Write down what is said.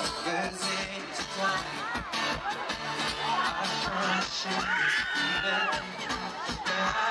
I